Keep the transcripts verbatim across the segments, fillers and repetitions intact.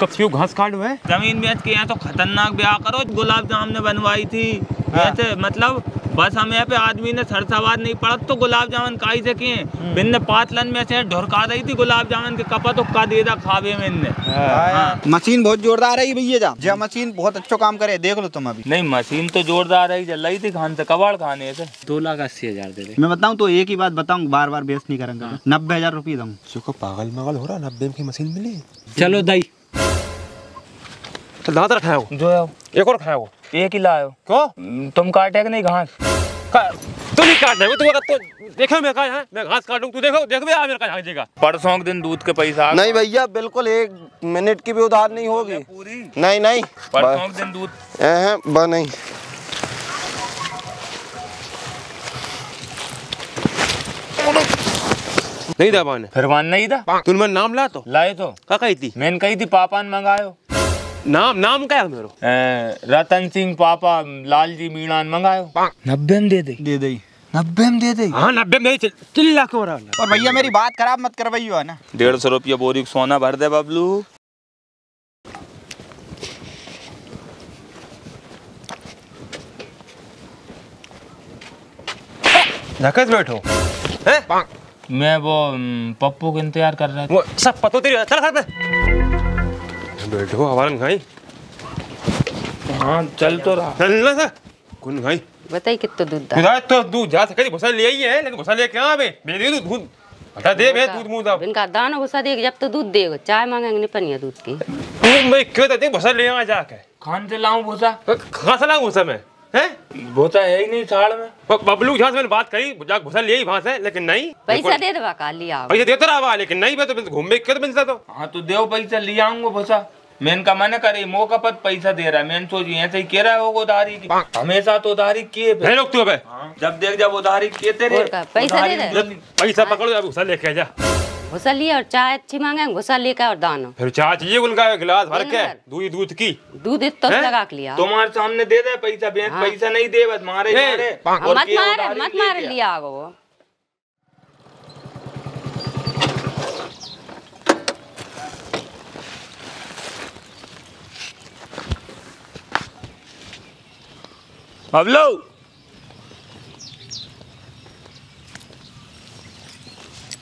कच्ची घास काट हुए जमीन बेच के यहाँ तो खतरनाक ब्याह करो। गुलाब जाम ने बनवाई थी ऐसे, मतलब बस हम यहाँ पे आदमी ने सरसावाद नहीं पड़ा तो गुलाब जामुन खाई से किए। बिन ने पातलन में से ढोरका रही थी गुलाब जामुन के कपा तो का दे दा खावे में ने। हाँ। मशीन बहुत जोरदार है भैया, जा मशीन बहुत अच्छा काम करे, देख लो तुम अभी। नहीं मशीन तो जोरदार है, जल रही थी खान से कबाड़ खाने से। दो लाख अस्सी हजार दे रहे। मैं बताऊँ तो एक ही बात बताऊँ, बार बार बेच नहीं करेंगे, नब्बे हजार रुपये दूंगा। पागल मगल हो रहा, नब्बे की मशीन मिली। चलो दाई तो दाँत रखा जो एक और खाया, एक ही लाओ। क्यों तुम काटेगा नहीं घास? तू नहीं काटे वो, तो देखो मैं कहा मैं घास काटूं, तू देखो देखो यार मेरा कहां जाएगा। परसों के दिन दूध के पैसा नहीं भैया, बिल्कुल एक मिनट की भी उधार नहीं होगी पूरी। नहीं नहीं परसों के दिन दूध हैं बा नहीं। नहीं था बाने फिर मान नहीं था। तुम नाम ला तो लाए तो का कही थी? मैंने कही थी पापा ने मंगायो। नाम नाम क्या है मेरो? रतन सिंह पापा लाल जी मीणा मंगायो। नब्बे में दे दे दे दे नब्बे में दे दे। हाँ नब्बे में दे चिल्ला क्यों रहा है? और भैया मेरी बात खराब मत कर भैया ना। डेढ़ सौ रुपया बोरी सोना भर दे बबलू। धक्के बैठो हैं? मैं वो पप्पू का इंतजार कर रहा था, वो सब पतो तेरी। चल घर पे बैठो हवारन खाई। हाँ चल तो रहा चल ना सर कौन खाई बताई कितना दूध दूध तो दूध जा सकती भूसा ले आई है, लेकिन भूसा ले क्या आवे मेरे दूध दूध हटा दे बे दूध मुंह दा इनका दाना भूसा दे। जब तो दूध देगा चाय मांगेंगे नहीं पनिया दूध की। दूध मैं क्यों देते भूसा ले आ जाके खान से लाऊं भूसा खा से लाऊं भूसा मैं हैं भूसा है ही नहीं साड़ में। बबलू झा से मैंने बात करी जा भूसा ले ही वहां से, लेकिन नहीं पैसा दे देवा का लिया पैसा देता रहा लेकिन नहीं मैं तो घूमने क्यों मिलता तो। हां तो देओ पैसा ले आऊंगा भूसा। मैंने का मना करे मौका पर पैसा दे रहा है। मैंने सोची ऐसे ही कह रहा है वो उधारी की, हमेशा तो उधारी किए लोग तू अब जब देख जब उधारी किए तेरे पैसा दे दे पैसा पकड़ो अब घुसा लेके जा। घुसा लिया और चाय अच्छी मांगे घुसा लेकर और दाना फिर चाय चाहिए उनका गिलास भर के दूध दूध की दूध इतना लगा के लिया तुम्हारे सामने दे दे पैसा। पैसा नहीं दे बस मारे मत मारे मत मारे लिया वो। बबलू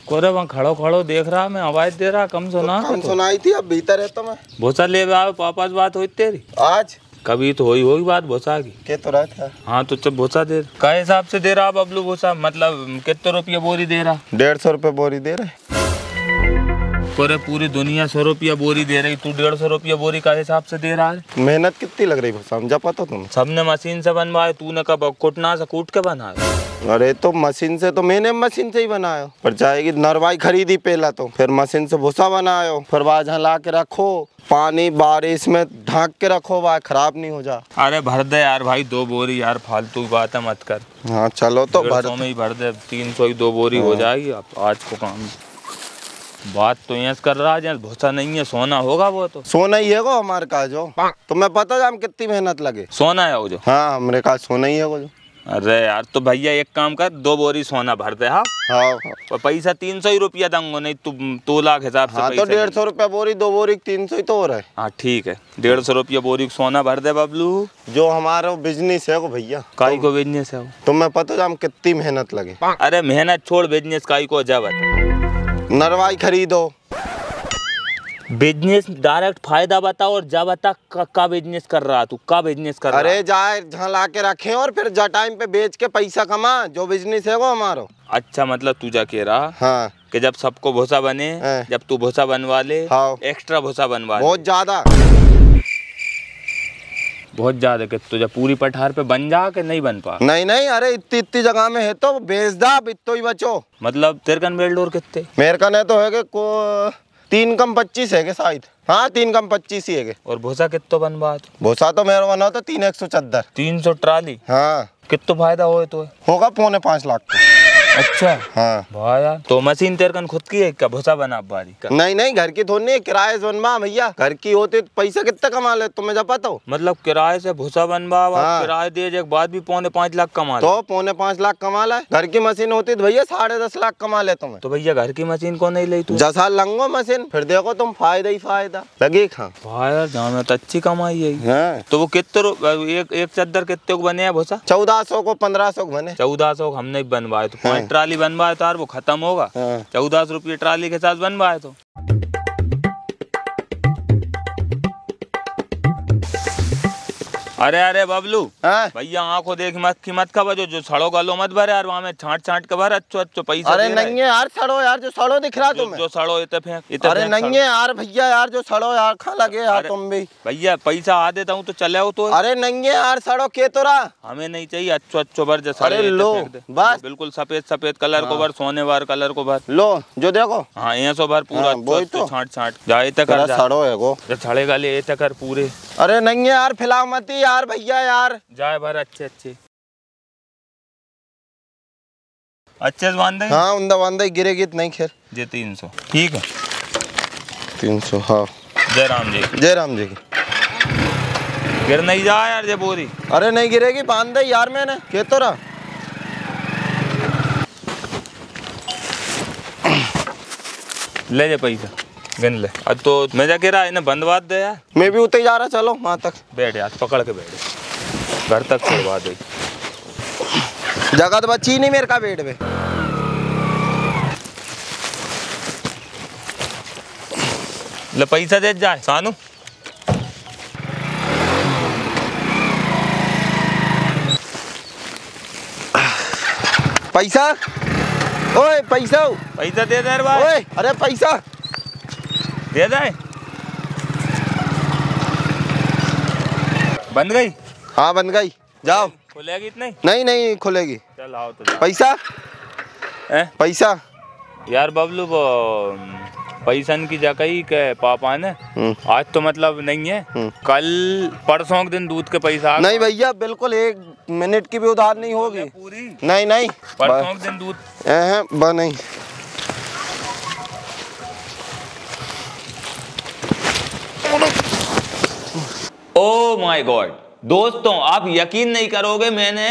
कोरे वहाँ खड़ो खड़ो देख रहा मैं, आवाज दे रहा कम सुना तो कम तो। सुनाई थी अब भीतर रहता मैं। भूसा ले आओ पापा से बात हुई तेरी आज? कभी तो हुई होगी बात भूसा की के तो रहा था। हाँ तो चल भूसा दे रहा क्या हिसाब से दे रहा बबलू भूसा? मतलब कितने रुपये बोरी दे रहा? डेढ़ सौ रुपये बोरी दे रहे पूरे पूरी दुनिया सौ रुपया बोरी दे रही, तू डेढ़ सौ रुपया बोरी का हिसाब से दे रहा है। मेहनत कितनी लग रही समझा पता तुम? सबने मशीन से बनवाया, तूने कब कुटना से कूट के बनाया। अरे तो मशीन से तो मैंने मशीन से ही बनाया, पर जाएगी नरवाई खरीदी पहला तो फिर मशीन से भूसा बनायो, फिर वहाँ झला के रखो पानी बारिश में ढाँक के रखो वहाँ खराब नहीं हो जा। अरे भर दे यार भाई दो बोरी यार, फालतू बात है मत कर। हाँ चलो तो भर में ही भर दे, तीन सौ ही दो बोरी हो जाएगी आज को काम। बात तो यहाँ कर रहा है भूसा नहीं है सोना होगा वो तो सोना ही है वो हमारे का जो तुम्हें तो पता है हम कितनी मेहनत लगे सोना है वो जो। हाँ हमारे का सोना ही है वो जो। अरे यार तो भैया एक काम कर दो बोरी सोना भर दे। हाँ हाँ, हाँ। पैसा तीन सौ ही रुपया दूंगा नहीं तू दो लाख हिसाब से। हाँ तो डेढ़ सौ रुपया बोरी दो बोरी तीन सौ ही तो हो रहा है। हाँ ठीक है डेढ़ सौ रुपया बोरी सोना भर दे बबलू। जो हमारा बिजनेस है वो भैया काई को बिजनेस है तुम्हें पता है हम कितनी मेहनत लगे। अरे मेहनत छोड़ बिजनेस काई को जब नरवाई खरीदो बिजनेस डायरेक्ट फायदा बताओ और जा बता का, का बिजनेस कर रहा तू का बिजनेस कर रहा। अरे जाए झला के रखे और फिर जा टाइम पे बेच के पैसा कमा जो बिजनेस है वो हमारो। अच्छा मतलब तू जा कह रहा हाँ कि जब सबको भूसा बने जब तू भूसा बनवा ले हाँ। एक्स्ट्रा भूसा बनवा बहुत ज्यादा बहुत ज्यादा कि तुझे पूरी पठार पे बन जा के नहीं बन पा। नहीं नहीं अरे इतनी इतनी जगह में है तो बेच दा इतो ही बचो। मतलब तेरे कन बेल्ड और कितने मेरे कन है तो है को तीन कम पच्चीस है के शायद। हाँ तीन कम पच्चीस ही है के। और भूसा कितो बनवा? भूसा तो मेरा बना तो तीन एक सौ चद्दर तीन सौ ट्राली। हाँ कितो फायदा हो तो होगा पौने पाँच लाख। अच्छा हाँ भैया, तो मशीन तेरे कन खुद की है क्या? भूसा बना बारी का? नहीं नहीं, घर की थोड़ी नहीं, किराए से बनवा भैया। घर की होते तो पैसा कितना कमा ले, तुम्हें जब पता हो? मतलब किराए से भूसा बनवा हाँ। किराए दे एक बात भी पौने पाँच लाख कमा ले। तो पौने पाँच लाख कमा ले, घर की मशीन होती तो भैया साढ़े दस लाख कमा ले तुम्हें। तो भैया घर की मशीन को नहीं ली तू? जैसा लंगो मशीन, फिर देखो तुम फायदा ही फायदा। लगे खा भाया, जहाँ अच्छी कमाई है। तो वो कितने एक चादर कितने को बने है भूसा? चौदह सौ को पंद्रह सौ को बने। चौदह सौ हम नहीं बनवाए तो हाँ। ट्राली बनवाए तो यार वो खत्म होगा। चौदह हाँ। सौ रुपये ट्राली के साथ बनवाए तो अरे अरे बबलू हाँ? भैया आंखों देख मत की मत का जो जो सड़ो गलो मत भरे यार, वहाँ में छाट छाट का भर। अच्छो अच्छो पैसा अरे नहीं है यार, सड़ो यार जो सड़ो दिख रहा तुम्हें, जो सड़ो इतने फेंक इतने। अरे नहीं है यार भैया यार जो सड़ो यार, खा लगे यार तुम भी। भैया पैसा आ देता हूँ तो चले हो तो। अरे नहीं है यार सड़ो के तो रहा, हमें नहीं चाहिए। अच्छो अच्छो भर जो सड़े लो बस, बिल्कुल सफेद सफेद कलर को भर, सोने वार कलर को भर लो जो देखो। हाँ यहाँ सो भर पूरा छाट छाट जाए तक सड़ो है, सड़े गले कर पूरे। अरे नहीं यार फिलहाल मती यार भैया यार, जाए भर अच्छे अच्छे अच्छे बांधे। हाँ उंदा बांधे, गिरेगी नहीं खेर जे तीन सौ ठीक है। तीन सौ हाँ। जय राम जी, जय राम जी की। गिर नहीं जा यार जे बोरी। अरे नहीं गिरेगी, बांध दे यार मैंने के तो रहा। ले जा पैसा गिन ले। अब तो मैं जाके रहा है ना, बंदवाद दे यार। मैं भी उतर जा रहा, चलो वहाँ तक बैठ यार, पकड़ के बैठ, घर तक छोड़वा दे। जगह तो बची नहीं मेरे का बैठ पे। ले पैसा दे जाए सानू। पैसा ओए पैसा पैसा दे दे भाई। ओए अरे पैसा दे जाए। बंद गई? हाँ बंद गई। जाओ खुलेगी इतनी? नहीं नहीं खुलेगी। चल आओ तो। पैसा ए? पैसा यार बबलू वो पैसन की जकई के पापा ने आज तो मतलब नहीं है, कल परसों के दिन दूध के पैसा। नहीं भैया बिल्कुल एक मिनट की भी उधार नहीं होगी पूरी। नहीं नहीं परसों के दिन दूध बा नहीं। ओ माय गॉड दोस्तों, आप यकीन नहीं करोगे, मैंने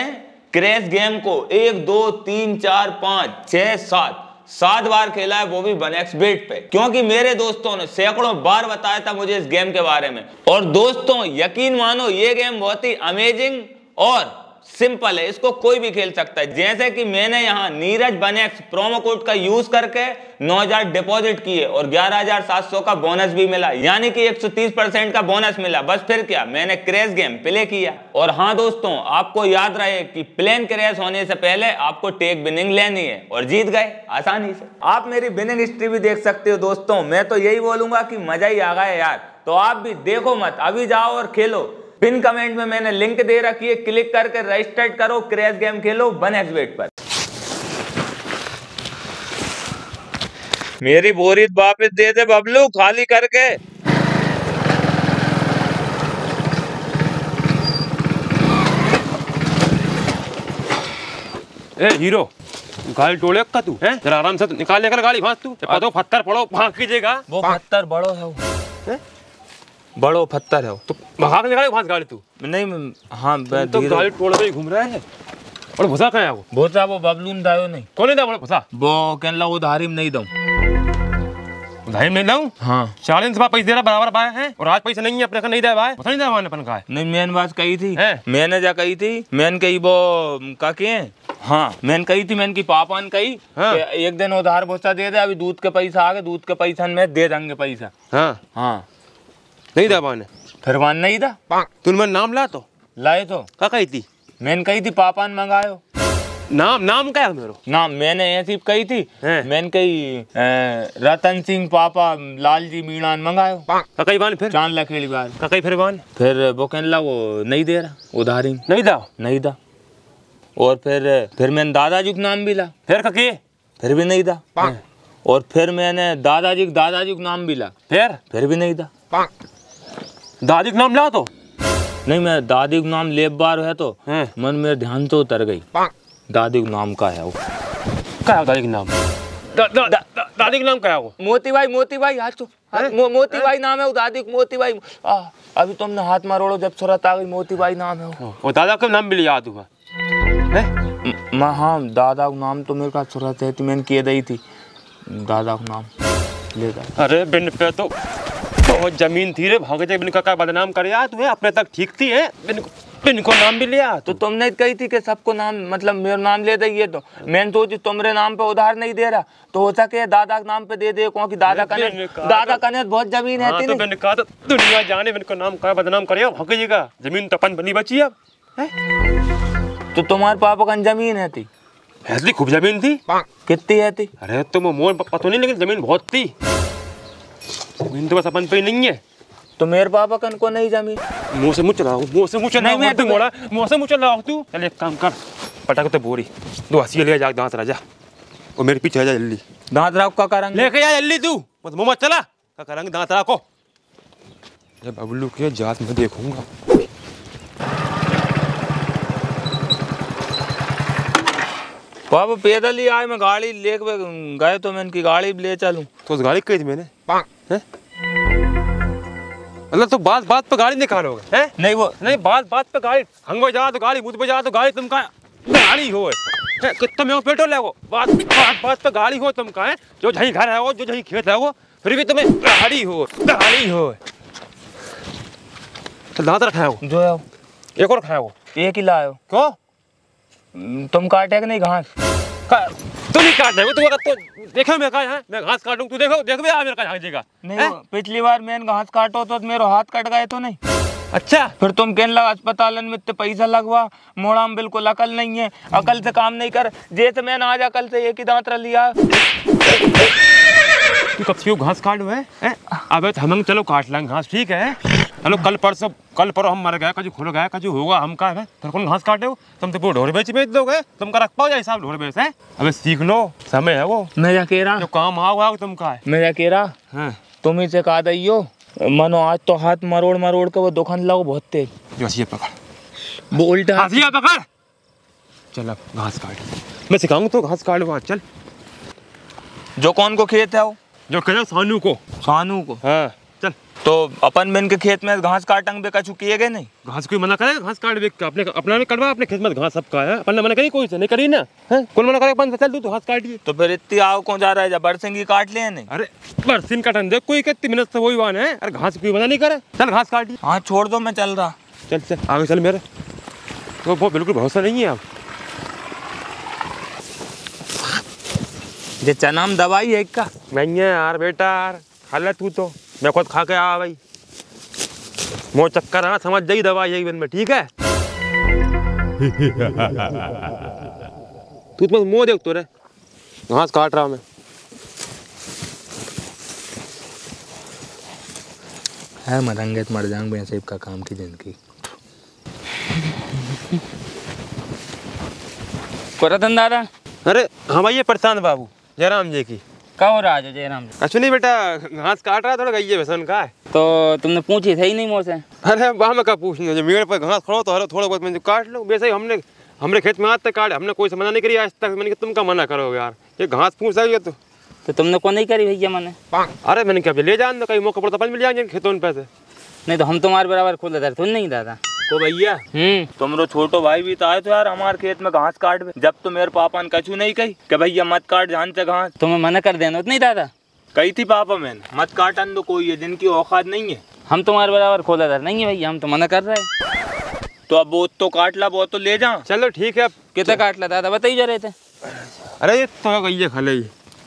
क्रैश गेम को एक दो तीन चार पाँच छः सात सात बार खेला है, वो भी वन एक्स बेट पे, क्योंकि मेरे दोस्तों ने सैकड़ों बार बताया था मुझे इस गेम के बारे में। और दोस्तों यकीन मानो ये गेम बहुत ही अमेजिंग और सिंपल है, इसको कोई भी खेल सकता है। जैसे कि मैंने यहाँ Neeraj one x promo code का यूज करके नौ हज़ार डिपॉजिट किए और ग्यारह हज़ार सात सौ का बोनस भी मिला, यानी कि एक सौ तीस परसेंट का बोनस मिला। बस फिर क्या, मैंने क्रैश गेम प्ले किया। और हाँ दोस्तों आपको याद रहे कि प्लेन क्रैश होने से पहले आपको टेक विनिंग लेनी है, और जीत गए आसानी से। आप मेरी विनिंग हिस्ट्री भी देख सकते हो दोस्तों। मैं तो यही बोलूंगा कि मजा ही आ गया यार। तो आप भी देखो मत, अभी जाओ और खेलो। पिन कमेंट में मैंने लिंक दे रखी है, क्लिक करके रजिस्टर्ड करो, क्रैश गेम खेलो वन एक्स बेट पर। मेरी बोरी वापस दे दे बबलू, खाली करके। ए हीरो गाड़ी टोले का तू है, जरा आराम से निकाल लेकर गाड़ी। फांस तू पता पत्थर पड़ो फांक कीजिएगा, वो पत्थर बड़ो है, बड़ो पत्थर है। तो भाग निकाले घास गाड़ी तू नहीं। हाँ तो गाड़ी टोड़ पे घूम रहा है। और भूसा कहाँ है? वो भूसा वो बबलू ने दायो नहीं। कौन दायो भूसा? वो कहने लगा उधारी में नहीं दूँ, उधारी में नहीं दूँ। हाँ चालीस बार पैसे दे रहा बराबर पाया है, और आज पैसे नहीं है अपने का, नहीं दाया नहीं दाया अपन का। नहीं मैंने बात कही थी, मैंने जा कही थी, मैंने कही वो का के हाँ मैंने कही थी, मैंने की पापा ने कही हाँ। एक दिन उधार भूसा दे दे, अभी दूध के पैसा आ गए, दूध के पैसा में दे देंगे पैसा। हाँ हाँ नहीं था बाने, फिर बान नहीं था। तुम नाम ला तो लाए तो क्या कही थी? मैंने कही थी पापा ने मंगायो नाम। नाम क्या है मेरो? नाम मैंने ऐसी कही थी, मैंने कही रतन सिंह पापा लाल जी मीणा ने मंगायो। क्या कही बान? फिर चांद लखेड़ी बार क्या कही? फिर बान फिर वो कहला वो नहीं दे रहा उधारी, नहीं था नहीं था। और फिर फिर मैंने दादाजी का नाम भी ला, फिर कके फिर भी नहीं था। और फिर मैंने दादाजी दादाजी का नाम भी ला, फिर फिर भी नहीं था। दादी का नाम ला तो नहीं, मैं दादी का नाम लेब बार है तो मन में ध्यान तो उतर गई, दादी का नाम का है वो। क्या हो दादी का नाम? दा, दा, दा, दा, दादी का नाम क्या हो? मोती भाई, मोती भाई हाथ तो मो, मोती भाई नाम है दादी, मोती भाई। आ, अभी तो हमने हाथ मारोड़ो जब सुरत आ गई, मोती भाई नाम है वो। दादा का नाम भी याद हुआ? हाँ दादा का नाम तो मेरे पास सुरत है, मैंने किए दी थी दादा का नाम ले। अरे बिन पे तो बहुत जमीन थी रे, भागजे बिन का बदनाम कर यार तुम्हें, अपने तक ठीक थी है, बिन इनको नाम भी लिया तो तुमने कही थी कि सबको नाम मतलब मेरा नाम ले दे। तो मैंने सोची तुम्हारे नाम पे उधार नहीं दे रहा तो हो सके दादा के नाम पे दे दे, क्योंकि दादा का दादा का बहुत जमीन है। तो मैंने कहा था दुनिया जाने इनको नाम का बदनाम करे, भगजिएगा जमीन तो अपन बनी बची। अब तो तुम्हारे पापा का जमीन है थी, ऐसी खूब जमीन थी। कितनी है थी? अरे तुम मोर पता नहीं, लेकिन जमीन बहुत थी। जमीन तो बस अपन पे नहीं है। तो मेरे पापा कन को नहीं जमी। मुँह से मुँह चलाओ, मुँह से मुँह चलाओ, नहीं तू मोड़ा मुँह से मुँह चलाओ तू। चल एक काम कर, पटाखे तो बोरी दो हंसी ले जा, दांत राजा और मेरे पीछे आ जा जल्दी। दांत राव का करंग लेके जा जल्दी, तू बस मुँह मत चला का करंग दांत राव को। जब बबलू के जात में देखूंगा। बाबू पैदल ही आए, मैं गाड़ी लेके गए तो मैं इनकी गाड़ी ले चलूँ तो उस गाड़ी कही थी मैंने। मतलब तो बात बात पे गाड़ी निकालोगे हैं? नहीं वो नहीं, बात बात पे गाड़ी हंगो जा तो गाड़ी, मुझ पे जा तो गाड़ी, तुम कहाँ गाड़ी हो कितना में पेट्रोल है वो? बात बात बात पे गाड़ी हो तुम कहाँ, जो जहीं घर है वो, जो जहीं खेत है वो, फिर भी तुम्हें गाड़ी हो गाड़ी हो। तो दाँत रखाओ जो है एक और खाओ, एक ही लाओ। क्यों तुम काटेगा नहीं घास? तू नहीं काटेगा, तू तो देखो मैं कहा मैं घास काटूं, तू देखो देखो यार मेरे कहा जाएगा। नहीं पिछली बार मैंने घास काटो तो मेरा हाथ कट गए तो नहीं। अच्छा फिर तुम कहने लगा अस्पताल में इतने पैसा लगवा, मोड़ा में बिल्कुल अकल नहीं है, अकल से काम नहीं कर। जैसे मैंने आज अकल से एक ही दाँत रख लिया। तू कब से घास काट हुए? अब हम चलो काट लेंगे घास, ठीक है? हेलो कल परसों कल पर हम मर गया, कजू खुल गया, कजू होगा हम का है। तुम कौन घास काटे हो? तुम तो ढोर बेच बेच दोगे, तुम का रख पाओ जैसा ढोर बेच है। अबे सीख लो, समय है वो। मैं जा कह रहा जो काम आओ आओ तुम का है। मैं जा कह रहा हाँ तुम इसे कहा दियो मनो, आज तो हाथ मरोड़ मरोड़ के वो दुकान लाओ बहुत तेज। जो हसिया पकड़ वो उल्टा हसिया पकड़, चल अब घास काट मैं सिखाऊंगा तो घास काट वहाँ। चल जो कौन को खेत है वो? जो कह रहा सानू को, सानू को हाँ। चल तो अपन बिन के खेत में घास काटेंगे, कछु किए गए नहीं। घास कोई मना करेगा घास काट बेच? अपने अपना भी कटवा, अपने खेत में घास सबका है, अपन ने मना करी कोई से नहीं करी ना है? कौन मना करेगा अपन? चल तू तो घास काटिए तो फिर इतनी आओ कौन जा रहा है, जब बरसिंग ही काट ले नहीं। अरे बरसिंग काटन देख कोई कितनी मिनट से वही वाहन है, अरे घास कोई मना नहीं करे। चल घास काटिए। हाँ छोड़ दो मैं चल रहा, चल चल आगे चल। मेरे तो वो बिल्कुल भरोसा नहीं है आप जे चना में दवाई है का महंगे यार बेटा यार हालत। तू तो मैं खुद खा के आ भाई, मोह चक्कर आ समझ जाई दवाई यही बन में, ठीक है? तू तो मोह देख तो रे घास काट रहा मैं। है मरेंगे तो मर जाऊंगे ऐसे का काम की जिंदगी। करतन दादा। अरे हाँ भाई ये प्रशांत बाबू जयराम जी की का हो रहा है? जयराम जी अच्छा नहीं बेटा घास काट रहा थोड़ा गई है का है। तो तुमने पूछी थे ही नहीं मोर से? अरे वहाँ मैं क्या पूछनी, जब मेरे पर घास खड़ो तो हर थोड़ा बहुत मैं काट लूँ। वैसे ही हमने हमने खेत में आज तक काट, हमने कोई से मना नहीं करी आज तक। मैंने तुम का मना करोगे यार ये घास पूछ सकिए तो तो तुमने को नहीं करी भैया मैंने। अरे मैंने क्या ले जान दो, कहीं मौका पड़ता मिल जाएंगे खेतों पैसे, नहीं तो हम तुम्हारे बराबर खुद अदर थोड़ी नहीं दादा। तो भैया तुमरो छोटो भाई भी तो आए तो यार हमारे खेत में घास काट, जब तो मेरे पापा ने कछु नहीं कही कि भैया मत काट जान से घास, तुम्हें मना कर देना उतनी दादा। कही थी पापा मैंने मत काटन दो, कोई है जिनकी औकात नहीं है। हम तुम्हारे बराबर खोला दर नहीं है भैया, हम तो मना कर रहे हैं। तो अब वो तो काट ला, वो तो ले जा। चलो ठीक है, अब कितना काट ला दादा बताइए जा रहे थे? अरे ये तो गैया खा ले,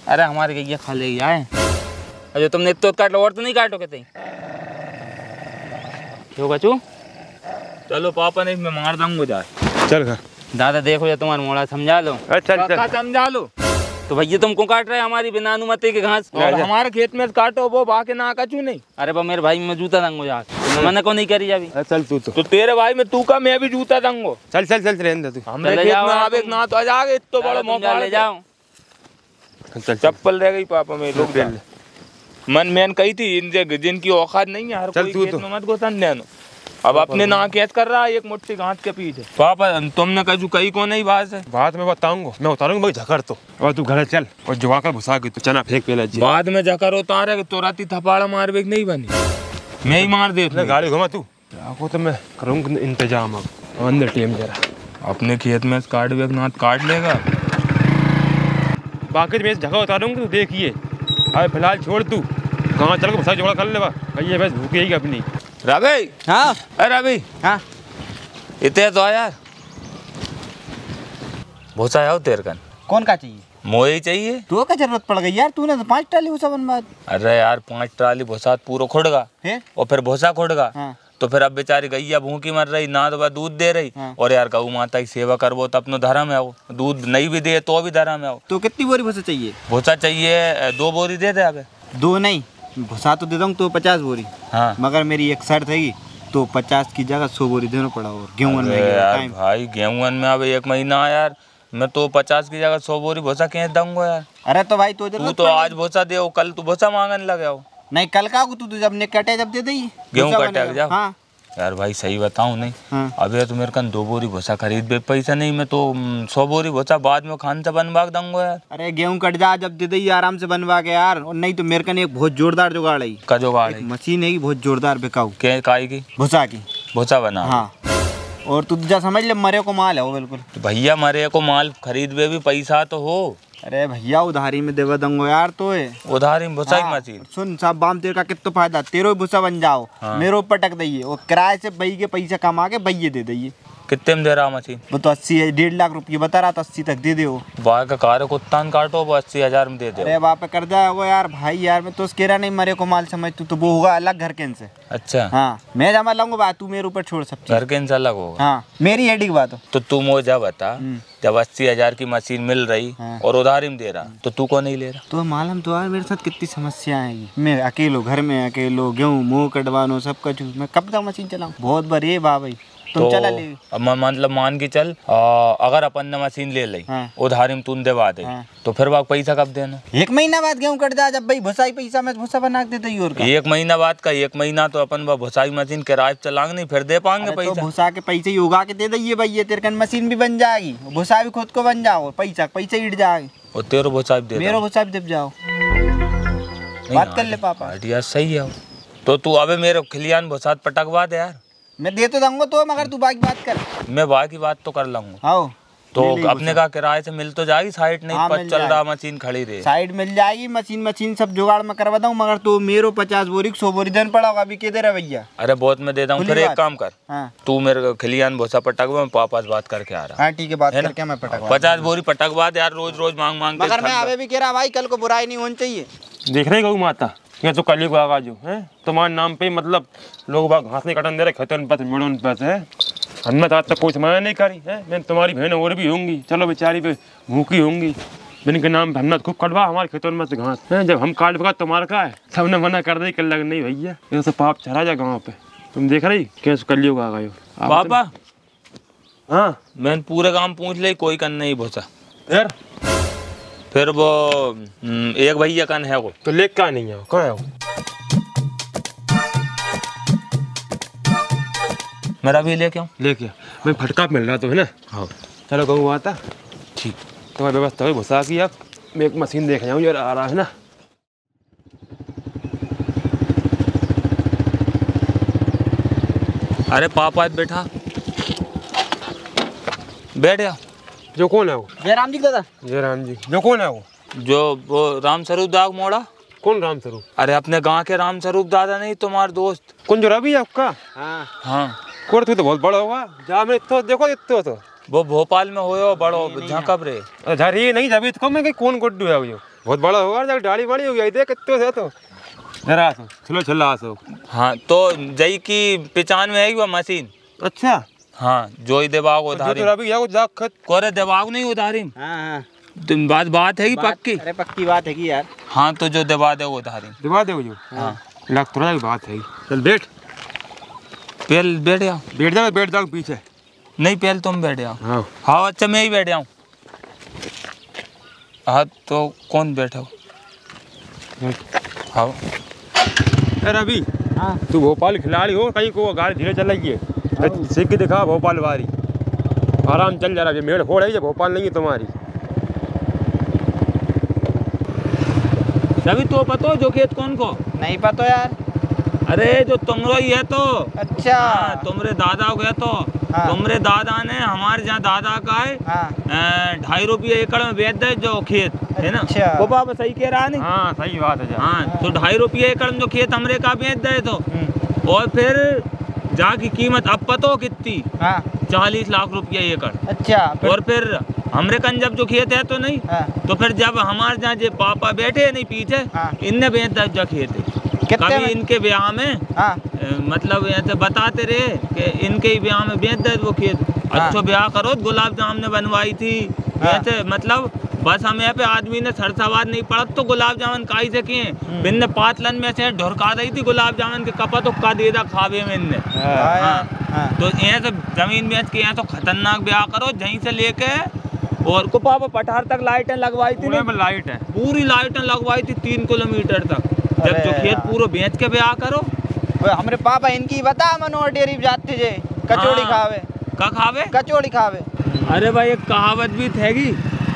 अरे हमारे गैया खा ले आए। अरे तुमने एक तो काट लो और तो नहीं काटोगे कहीं? चलो पापा नहीं मैं मार दूंगा जाए। चल घर दादा देखो या तुम्हारा मोड़ा समझा लो। चल चल समझा लो। तो भैया तुमको काट रहे हमारी बिना अनुमति के घास, और हमारे खेत में काटो वो बाकी ना कचू नहीं। अरे बा मेरे भाई में जूता दूंगा जाए, मैंने को नहीं करी अभी। चल तू तो तेरे भाई में तू का मैं भी जूता दूंगा। चल चल चल रहने दे तू, हमरे खेत में आवे ना तो आ जागे तो बड़ा मौका ले जाओ। चप्पल रह गई पापा मेरे लोग मन मैंने कही थी जिनकी औकात नहीं है हर कोई खेत में मत घुसन देना। अब अपने ना कैद कर रहा है एक मुट्ठी घाट के पीछे। पापा तुमने कही कही को नहीं बात है, बाद में बताऊंगा, मैं उतारूंगा भाई झकर तो। और तू घर चल और जुआ कर घुसा के तो चना फेंक पहले, बाद में झकर उतारे तो राती थपाड़ा मार बेक नहीं बनी, मैं ही मार दे गाड़ी घुमा तू को, तो मैं करूँगा इंतजाम। अब अंदर टीम जरा अपने खेत में काट बेक नाथ काट लेगा, बाकी मैं झकर उतारूंगा तो देखिए। अरे फिलहाल छोड़ तू कहाँ चल घुसा जोड़ा कर लेगा, ये बस भूखेगी अपनी। रवि हाँ रवि हाँ इतने तो यार भूसा आओ तेरे कन। कौन का चाहिए? मोई चाहिए। तो क्या जरूरत पड़ गई यार, तूने तो पांच ट्राली भूसा बनवा। अरे यार पांच ट्राली भूसा पूरा खुड़गा और फिर भूसा खुड़गा हाँ। तो फिर अब बेचारी गैया भूखी मर रही ना, तो वह दूध दे रही हाँ। और यार गऊ माता की सेवा करवो तो अपना धर्म है, वो दूध नहीं भी दे तो भी धर्म है। तो कितनी बोरी भूसा चाहिए? भूसा चाहिए दो बोरी दे दे। अब दो नहीं भूसा तो दे दूंगा तो पचास बोरी हाँ, मगर मेरी एक शर्त है तो पचास की जगह सौ बोरी देना पड़ा। और गेहूं में यार भाई गेहूं में अब एक महीना यार, मैं तो पचास की जगह सौ बोरी भूसा कहीं दूंगा यार। अरे तो भाई तो तू तो आज भूसा दे, कल तू भूसा मांगने लगे हो। नहीं कल का तू तू जब ने कटे जब दे दे गेहूं कटे जाओ हाँ। यार भाई सही बताऊं नहीं हाँ। अबे तो मेरे कन दो बोरी भूसा खरीद बे पैसा नहीं, मैं तो सौ बोरी भूसा बाद में खान से बनवा दूंगा यार। अरे गेहूं कट जा जब दे दी आराम से बनवा के यार। और नहीं तो मेरे कन एक बहुत जोरदार जुगाड़ है, का जुगाड़ है? मशीन है बहुत जोरदार बिकाऊ। क्या काय की? भूसा की, भूसा बना हाँ। और तू जा समझ ले मरे को माल है वो। बिल्कुल भैया मरे को माल खरीद बे भी पैसा तो हो। अरे भैया उधारी में देवा दंगो यार, तो उधारी में भूसा हाँ। सुन साहब बाम तेरे का कितना फायदा, तेरो भूसा बन जाओ हाँ। मेरे ऊपर पटक दिए और किराए से बही के पैसा कमा के बही दे दिए। कितने में दे रहा मशीन? वो तो अस्सी है, डेढ़ लाख रुपये बता रहा था, अस्सी तक दे दे। बाहर का कार को उत्तान काटो वो अस्सी हजार में दे दे। अरे बाप कर जाएगा यार भाई यार, मैं तो केरा नहीं मरे को माल समझ तू, तो वो होगा अलग घर के इनसे। अच्छा हाँ मैं जमा लाऊंगा बात, तू मेरे ऊपर छोड़ सब घर के इनसे अलग होगा हाँ, मेरी हेडी की बात हो। तो तू मुझे बता जब अस्सी हजार की मशीन मिल रही हाँ। और उधारी में दे रहा तो तू को नहीं ले रहा? तो माल हम तो यार मेरे साथ कितनी समस्या आएगी, मैं अकेलो घर में अकेलो गेहूँ मुँह कटवानो सब कुछ, मैं कब तक मशीन चलाऊँ? बहुत बार ये बाबा तो चला ले। मतलब मान के चल आ, अगर अपन ने मशीन ले ली हाँ। उधारी में तुम देवा दे हाँ। तो फिर वाक पैसा कब देना? एक महीना बाद गेहूं कट जा जब भाई भूसा पैसा में भूसा बना देते और का। एक महीना बाद का एक महीना तो अपन भूसा मशीन किराए चलाएंगे नहीं, फिर दे पाएंगे पैसा। भूसा के पैसे ही उगा के दे दिए भाई, ये तेरे कन मशीन भी बन जाएगी, भूसा भी खुद को बन जाओ, पैसा पैसा हिट जाएगी और तेरो भूसा दे मेरे भूसा दे जाओ। बात कर ले पापा सही है। तो तू अबे मेरे खिलियान भूसा पटकवा दे यार, मैं दे तो दूंगा तो, मगर तू बाकी बात कर। मैं बाकी बात तो कर लूंगा हाँ। तो अपने का किराए से मिल तो जाएगी साइड नहीं हाँ, पर चल रहा मशीन खड़ी रहे साइड मिल जाएगी मशीन, मशीन सब जुगाड़ मैं करवा दूँ, मगर तू तो मेरे पचास बोरी सौ बोरी देन पड़ा होगा अभी के दे रहा भैया। अरे बहुत मैं देता हूँ, फिर एक काम कर हाँ। तू मेरे खिलियान भूसा पटकवा, मैं पापा से बात करके आ रहा हाँ ठीक है, बात करके मैं पटकवा पचास बोरी पटकवा यार, रोज रोज मांग मांग। मगर मैं अभी भी कह रहा भाई कल को बुराई नहीं होनी चाहिए। देख रहे गऊ माता ये तो कली को आगा जो है तुम्हारे नाम पे, मतलब लोग बाग घास नहीं कटन दे रहे खेतन पर मिड़न पर है, हमने आज तक कोई मना नहीं करी है। मैं तुम्हारी बहन और भी होंगी चलो बेचारी पे भूखी होंगी, इनके नाम पे हमने खूब कटवा हमारे खेतों में से घास है, जब हम काट पका तुम्हारा का है सबने मना कर दी कल लग नहीं भैया ये सब पाप चढ़ा जा गाँव पे। तुम देख रही कैसे कल को आगा जो बाबा हाँ। मैंने पूरे गाँव पूछ ली कोई कन नहीं भूसा यार, फिर वो एक भैया कन है वो तो ले का नहीं है, कौन है वो? मेरा भी लेके आऊँ लेके मैं फटका मिल रहा तो है ना हाँ। चलो कहूँ आता ठीक तो व्यवस्था हुई भूसा की, अब मैं एक मशीन देख जाऊँ यार आ रहा है ना। अरे पापा बैठा बैठ जा। जो कौन है वो? जय राम जी दादा। जय राम जी। जो कौन है वो? जो वो राम स्वरूप दाग मोड़ा। कौन राम स्वरूप? अरे अपने गांव के राम स्वरूप दादा नहीं तुम्हारे दोस्त कौन जो रवि आपका हाँ हाँ कोर तू तो बहुत बड़ा होगा जा में तो देखो इतो तो वो भोपाल में हो बड़ो झाकब रे अरे नहीं जाबी तो मैं कौन गुड्डू है वो बहुत बड़ा होगा डाली वाली हो गई देख इतो से तो जरा चलो चला हाँ। तो जई की पहचान में है वो मशीन अच्छा हाँ जो ही देवाग उधारी कोरे देवाग नहीं उधारी हाँ। तुम बात बात है कि पक्की? अरे पक्की बात है कि यार हाँ तो जो दबा दे उधारी दबा दे जो हाँ लाख थोड़ा की बात है। चल बैठ पहल बैठ जाओ बैठ जाओ बैठ जाओ पीछे नहीं पहल तुम बैठ जाओ हाँ हाँ अच्छा मैं ही बैठ जाऊँ हाँ। तो कौन बैठा हो हाँ रवि हाँ। तू भोपाल खिलाड़ी हो, कहीं को गाड़ी धीरे चल रही है, सीख के दिखा भोपाल वाली, आराम चल जा रहा है। मेड़ हो रही है, भोपाल नहीं है तुम्हारी। तभी तो पता जो खेत कौन को नहीं पता यार, अरे जो तुमरो ही है तो। अच्छा आ, तुमरे दादा हो गया तो हाँ। तुमरे दादा ने हमारे जहाँ दादा का है हाँ। ढाई रुपये एकड़ में बेच दे जो खेत है ना। अच्छा। वो बाबा सही कह रहा नहीं हाँ, सही बात है हाँ, हाँ। तो ढाई रुपये एकड़ में जो खेत हमरे का बेच दे तो, और फिर जा की कीमत अब पतो कितनी हाँ। चालीस लाख रुपया एकड़। अच्छा। और फिर हमरे कन जब जो खेत है तो नहीं हाँ। तो फिर जब हमारे जहाँ जो पापा बैठे नहीं पीछे इनने बेच दे जो खेत है। कभी इनके ब्याह में हाँ। मतलब ऐसे बताते रहे कि इनके ही ब्याह में बेच दे वो खेत हाँ। अच्छा ब्याह करो, गुलाब जाम ने बनवाई थी हाँ। ऐसे मतलब बस हम यहाँ पे आदमी ने सरसावाद नहीं पड़ा तो गुलाब जामुन काई से किए। बिन्ने पातलन में से ढुरका रही थी गुलाब जामुन के कपा तो का दे दा खावे में इनने हाँ। हाँ। हाँ। तो यहाँ से जमीन बेच के यहाँ तो खतरनाक ब्याह करो, जहीं से लेके और को पापा पठार तक लाइटें लगवाई थी, लाइट है पूरी लाइटें लगवाई थी तीन किलोमीटर तक। जब जो खेत पूरा बेच के ब्याह करो, हमरे पापा इनकी बता मनोहर डेरी जाते जे कचौड़ी हाँ। खावे का खावे कचौड़ी खावे। अरे भाई एक कहावत भी थेगी,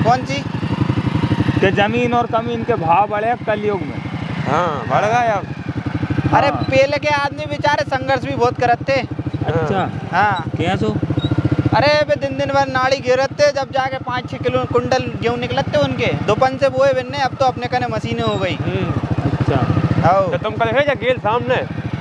कौन सी कि जमीन और जमीन के भाव बढ़े कलयुग में हाँ, बढ़ गए अब हाँ। अरे पहले के आदमी बेचारे संघर्ष भी बहुत करते हाँ। अच्छा हाँ कैसो? अरे वे दिन दिन भर नाड़ी घेरते, जब जाके पाँच छह किलो कुंडल गेहूँ निकलते उनके दोपहन से बोए बिन्ने, अब तो अपने कने मशीनें हो गई। अच्छा तो तुम कहे जगेल सामने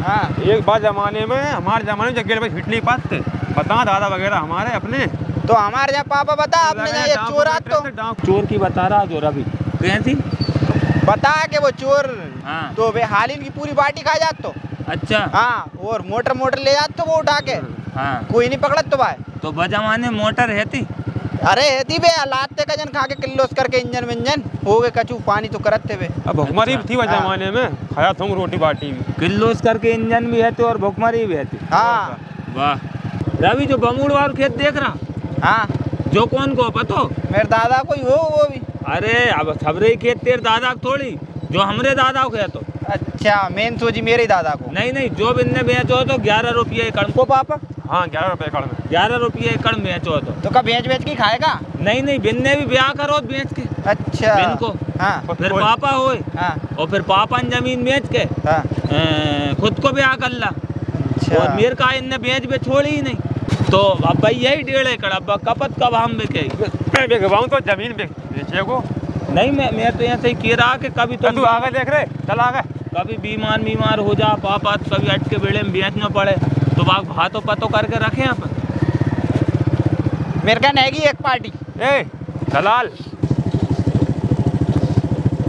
हाँ। एक बार जमाने में हमारे जमाने में जगेल भाई हिट नहीं पाते, बता दादा वगैरह हमारे अपने तो हमारे यहाँ पापा बता आपने ये चोर आ तो चोर की बता रहा जो रवि कैसी बता के वो चोर तो वे हालिन की पूरी बाटी खा जाते तो। अच्छा हाँ, और मोटर मोटर ले जाते वो उठा के हाँ। कोई नहीं पकड़त तो भाई, तो बजमाने मोटर रहती अरे रहती बे लाते कजन खा के किल्लोस करके इंजन विंजन हो गए कचू पानी तो करते थे। अब भुखमरी अच्छा। थी बजमाने हाँ। में खाया तुम रोटी बाटी भी, किल्लोस करके इंजन भी रहते और भुखमरी भी रहती हाँ। वाह रवि जो बमूड़वार खेत देख रहा हाँ, जो कौन को पता मेरे दादा कोई हो वो भी। अरे अब सबरे खेत तेरे दादा थोड़ी जो हमरे दादा को खेत हो। अच्छा मेन सोची मेरे दादा को नहीं नहीं जो बिन्ने बेचो हो तो ग्यारह रुपये एकड़ को पापा हाँ ग्यारह रुपये एकड़ में ग्यारह रुपये एकड़ में बेचो तो तो क्या बेच बेच के खाएगा? नहीं नहीं बिन्ने भी ब्याह करो बेच के। अच्छा बिनको हाँ। फिर पापा होए हाँ। और फिर पापा ने जमीन बेच के हाँ। ए, खुद को ब्याह कर ला। अच्छा। और मेरे का इनने बेच बेच छोड़ी ही नहीं तो अब भाई यही डेढ़ एकड़ अब कपत कब हम बिकेगा तो जमीन बेचे को नहीं। मैं मैं तो यहाँ से कह रहा कि कभी तुम आगे देख रहे चल आगे कभी बीमार बीमार हो जा पापा तो कभी अटके बेड़े में बेचना पड़े तो भाग भाग तो पतो करके रखे अपन। मेरे का नहीं एक पार्टी ए दलाल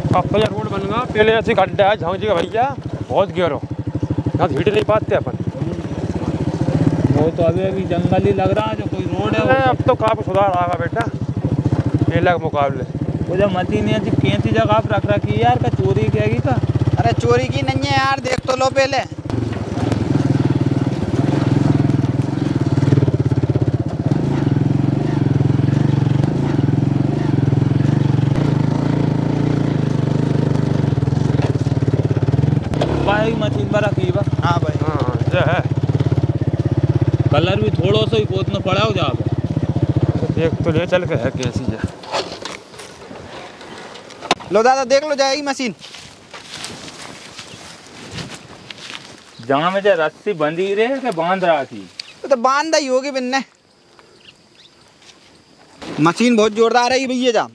तो रोड बन गया पहले ऐसी गड्ढा है झांझी का भैया बहुत गेरो यहाँ हिट नहीं पाते अपन वो तो अभी अभी जंगल ही लग रहा जो कोई रोड है। अब तो काफी सुधार आ गया बेटा पहले के मुकाबले। वो जब मती ने कैसी जगह आप रख रखी है यार का चोरी कहेगी का? अरे चोरी की नहीं है यार देख तो लो पहले। भाई मशीन पर रखी बा हाँ भाई हाँ जो है कलर भी थोड़ा सा ही पोतना पड़ा हो जा देख तो ले चल के है कैसी जा लो दादा देख लो जाएगी मशीन जहाँ में रस्सी बंधी रहे के बांध रहा थी तो बांध ही होगी बिन्ने। मशीन बहुत जोरदार है भैया जा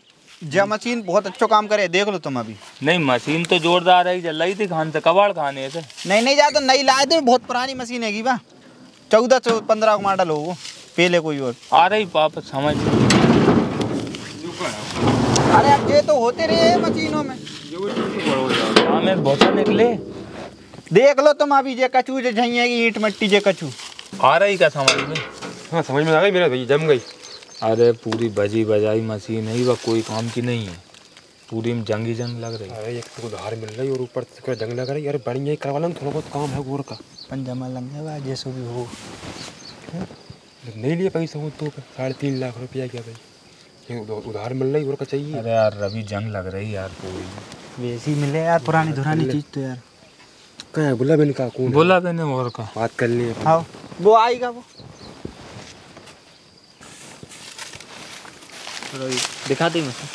जा मशीन बहुत अच्छा काम करे देख लो तुम अभी। नहीं मशीन तो जोरदार है लाई थी खान से कबाड़ खाने से नहीं नहीं जा तो नहीं लाए थे बहुत पुरानी मशीन हैगी बा चौदह सौ पंद्रह मॉडल हो वो पहले कोई और आ रही पापा समझ। अरे अब ये तो होते रहे हैं मशीनों में हमें भोसा निकले देख लो तुम अभी जे कचू जे झइएगी ईंट मट्टी जे कचू आ रही का समझ में हाँ समझ में आ गई मेरा भैया जम गई। अरे पूरी बजी बजाई मशीन है वह कोई काम की नहीं है पूरी में जंग ही जंग लग रही है। अरे एक तो उधार मिल रही और ऊपर से जंग लग रही। अरे बढ़िया ही करवा लो थोड़ा बहुत काम है गोर का पंजामा लंगा जैसे भी हो नहीं लिए पैसा हो तो साढ़े तीन लाख रुपया क्या भाई उधार मिल रही और का चाहिए। अरे यार रवि जंग लग रही यार पूरी वैसी मिले यार पुरानी धुरानी चीज तो यार कहाँ है भोला बहन का? कौन भोला बहन है और का बात कर ली। हाँ वो आएगा वो दिखा दी मशीन।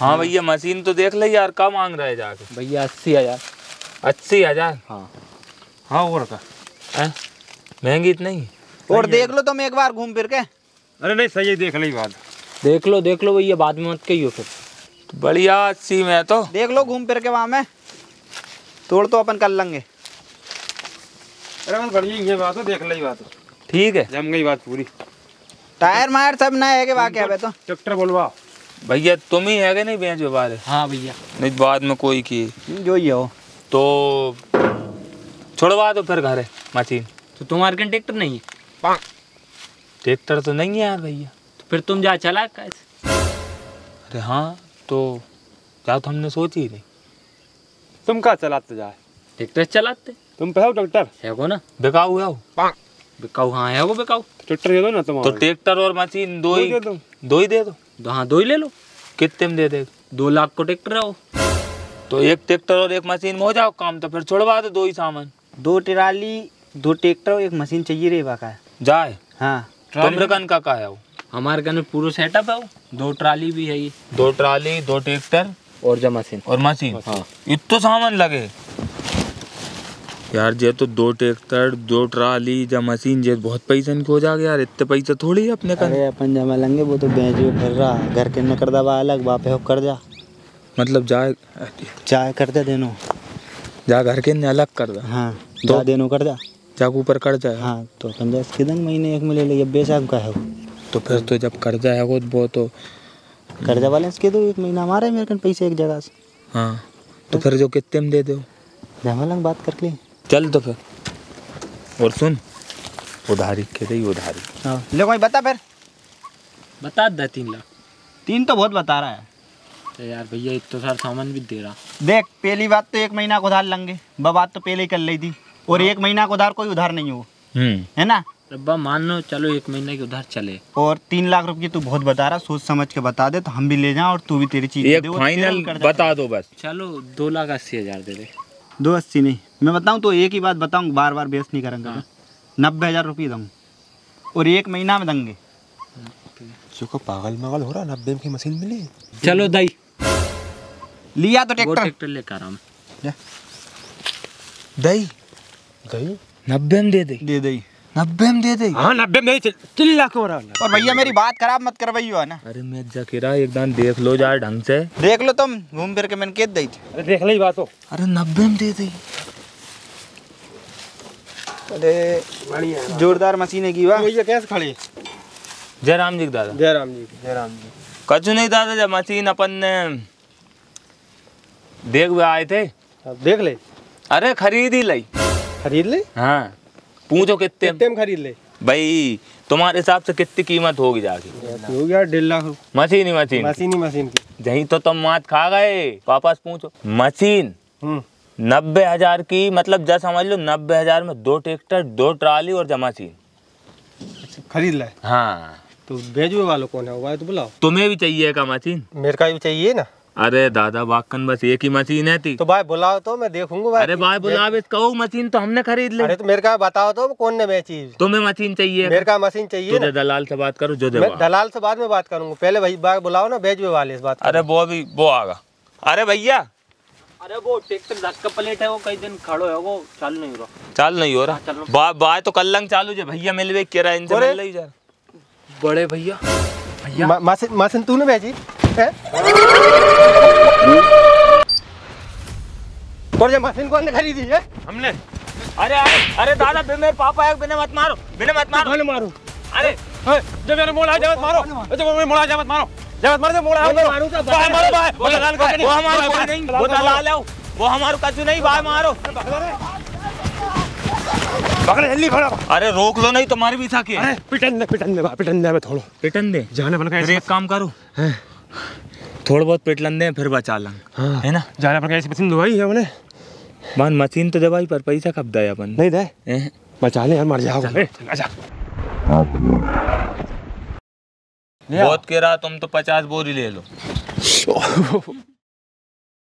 हाँ भैया मशीन तो देख ले यार, क्या मांग रहा है जाके भैया? अस्सी हजार। अस्सी हजार? हाँ हाँ और का महंगी इतनी और देख लो तुम एक बार घूम फिर के। अरे नहीं सही है देख ली बात, देख लो देख लो भैया बाद में मत कहियो फिर। बढ़िया अस्सी में तो देख लो घूम फिर के, वहाँ में तोड़ तो अपन कर लेंगे। अरे बस बढ़िया ये बात हो, देख ली बात हो। ठीक है जम गई बात पूरी। टायर मायर सब नए है के बाकी है तो ट्रैक्टर बोलवा भैया तुम ही है नहीं बेच वाले? हाँ भैया नहीं बाद में कोई की जो ही हो तो छोड़वा दो फिर घर है मशीन। तो तुम्हारे कहीं ट्रैक्टर नहीं है? ट्रैक्टर तो नहीं है यार भैया। तो फिर तुम जा चला कैसे? अरे हाँ तो क्या तो हमने सोची ही नहीं। तुम कहाँ चलाते जाए? ट्रैक्टर चलाते तुम पे हो ट्रैक्टर है को ना बिकाऊ है वो बिकाऊ। हाँ है वो बिकाऊ ट्रैक्टर दे दो ना तुम तो। ट्रैक्टर और मशीन दो ही दो ही दे दो। हाँ दो ही ले लो। कितने में दे दे? दो लाख को ट्रैक्टर है वो तो। एक ट्रैक्टर और एक मशीन में हो जाओ काम। तो फिर छोड़वा दो दो ही सामान, दो ट्राली दो ट्रैक्टर और एक मशीन चाहिए रे बाका जाए। हाँ तुमरकन का का है वो? हमारे घर में पूरा सेटअप है वो, दो ट्राली भी है ये, दो ट्राली दो ट्रैक्टर और जो मशीन और मशीन। हाँ इतना सामान लगे यार जे तो दो ट्रैक्टर दो ट्राली जो मशीन जे बहुत पैसे इनके हो जाएगा यार। इतने पैसे थोड़ी है अपने का। अरे अपन जमा लेंगे वो तो बेच भर रहा घर के न कर दबा अलग बाप है कर जा मतलब जाए जाए कर दे देनो जा घर के ने अलग कर दे। हाँ जा देनो कर जा जाकू ऊपर कर्जा है। हाँ तो पंद्रह किदन महीने एक में ले ले बेसाब का है वो तो फिर तो जब कर्जा है वो वो तो कर्जा वाले इसके दो एक महीना हमारे मेरे कन पैसे एक जगह से। हाँ तो फिर जो कितने में दे दो जमालंग बात कर ले चल। तो फिर और सुन उधारी के दे उधारी। हाँ ले कोई बता फिर बता दे। तीन लाख तीन तो बहुत बता रहा है यार भैया। एक तो सारा सामान भी दे रहा देख। पहली बात तो एक महीना को उधार लेंगे बात तो पहले ही कर ली थी और एक महीना का उधार कोई उधार नहीं हो है ना रब्बा मान लो। चलो एक महीने की उधार चले और तीन लाख रुपये तू बहुत बता रहा सोच समझ के बता दे तो हम भी ले जाएं और तू भी तेरी चीज एक फाइनल बता दो बस। चलो दो लाख अस्सी हजार दे दे। दो अस्सी नहीं मैं बताऊँ तो एक ही बात बताऊँ बार बार बेस नहीं करेंगे। नब्बे हजार रुपये दूँ और एक महीना में देंगे। पागल मगल हो रहा नब्बे की मशीन मिली। चलो दई लिया तो ट्रैक्टर लेकर आराम दई नब्बे में दे दे दे दे नब्बे में दे दे। हाँ नब्बे में दे चिल्ला को रहा। और भैया मेरी बात खराब मत कर भैया ना। अरे मैं जकीरा एक दान देख लो यार ढंग से देख लो तुम घूम फिर के मैंने कह दी। अरे देख ले बात हो। अरे नब्बे में दे दे। अरे जोरदार मशीन है की वाह भैया कैसे खड़ी। जय राम जी दादा। जय राम जी। जय राम जी। कछु नहीं दादा जब मशीन अपन ने देख हुए आए थे देख ले। अरे खरीद ही ली खरीद ले। हाँ पूछो कितने कितने में खरीद ले भाई तुम्हारे हिसाब से कितनी कीमत होगी जाके? हो गया डेढ़ लाख। मशीन ही मशीन मशीन ही मशीन की जही तो तुम मात खा गए। वापस पूछो मशीन नब्बे हजार की मतलब जब समझ लो नब्बे हजार में दो ट्रैक्टर दो ट्राली और जब मशीन खरीद ले। हाँ तो भेजने वालों कौन है वो तो बुलाओ। तुम्हें भी चाहिए का मशीन? मेरे का भी चाहिए ना। अरे दादा वाकन बस एक ही मशीन है थी तो भाई बुलाओ तो मैं देखूंगा भाई। अरे भाई बुलाओ कहो मशीन तो हमने खरीद ली। अरे तो मेरे का बताओ तो कौन ने बेची? तुम्हें मशीन चाहिए? मेरे का मशीन चाहिए ना। दलाल से बात करो जो मैं दलाल से बाद में बात करूंगा पहले भाई भाई बुलाओ ना भेजने वाले इस बात। अरे वो भी वो आगा। अरे भैया अरे वो ट्रैक्टर धक्का पलट है वो कई दिन खड़ो है वो चालू नहीं हो रहा। चालू नहीं हो रहा बा बा तो कल चालू जे भैया मिलवे केरा इनसे मिल ले जा बड़े भैया। भैया मशीन मशीन तूने भेजी है? तो ये मशीन कौन ने खरीदी है? हमने। अरे अरे अरे दादा मेरे पापा है बिना मत मारो बिना मत मारो बिना मारो। अरे जो मेरे मोड़ा जावत मारो जो मेरे मोड़ा जावत मारो जावत मारो मोड़ा मारो बाय मारो बाय वो दलाल का वो हमारा कोई नहीं वो दलाल है वो हमारा कछु नहीं बाय मारो पकड़े जल्दी खड़ा। अरे रोक लो नहीं तुम्हारे भी साके। अरे पिटन दे पिटन दे पिटन दे थोड़ो पिटन दे जाने बन का एक काम करो थोड़ा बहुत पिटलन दे फिर बचा लेंगे। हाँ। है ना जाने बन का ऐसी मशीन दवाई है हमने मान मशीन तो दवाई पर पैसा कब दे अपन नहीं दे बचा ले यार मर जाओगे। अच्छा बहुत कह रहा तुम तो पचास बोरी ले लो।